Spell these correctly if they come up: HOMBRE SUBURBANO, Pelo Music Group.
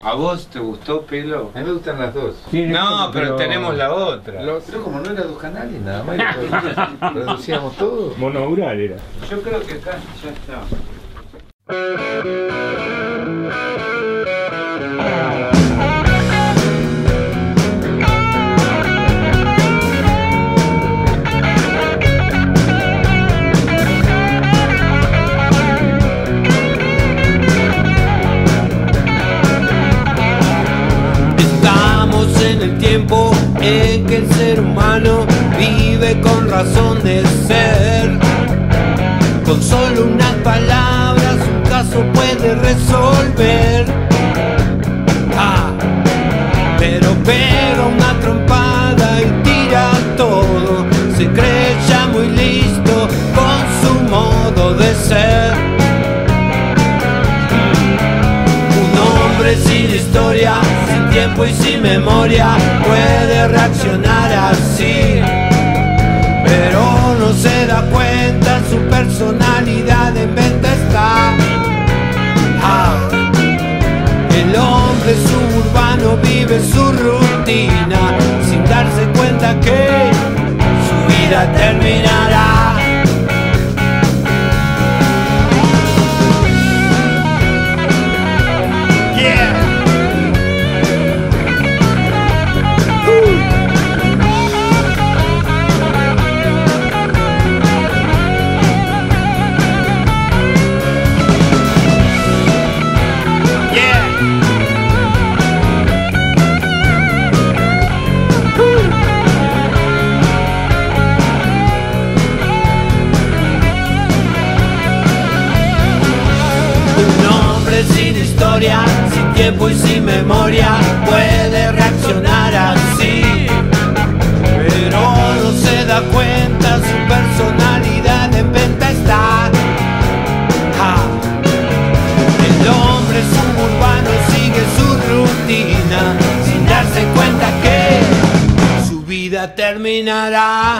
¿A vos te gustó Pelo? A mí me gustan las dos. Sí, no, pero tenemos la otra. Pero como no era dos canales nada más, reducíamos todo. Monoaural era. Yo creo que acá ya está. Tiempo en que el ser humano vive con razón de ser. Con solo unas palabras un caso puede resolver. Ah, pero pega una trompada y tira todo. Se cree ya muy listo con su modo de ser. Un hombre sin historia, sin tiempo y sin memoria puede reaccionar así, pero no se da cuenta, su personalidad en venta está. Ah. El hombre suburbano vive su rutina sin darse cuenta que su vida terminará. Sin tiempo y sin memoria puede reaccionar así, pero no se da cuenta, su personalidad en venta está. Ja. El hombre suburbano sigue su rutina sin darse cuenta que su vida terminará.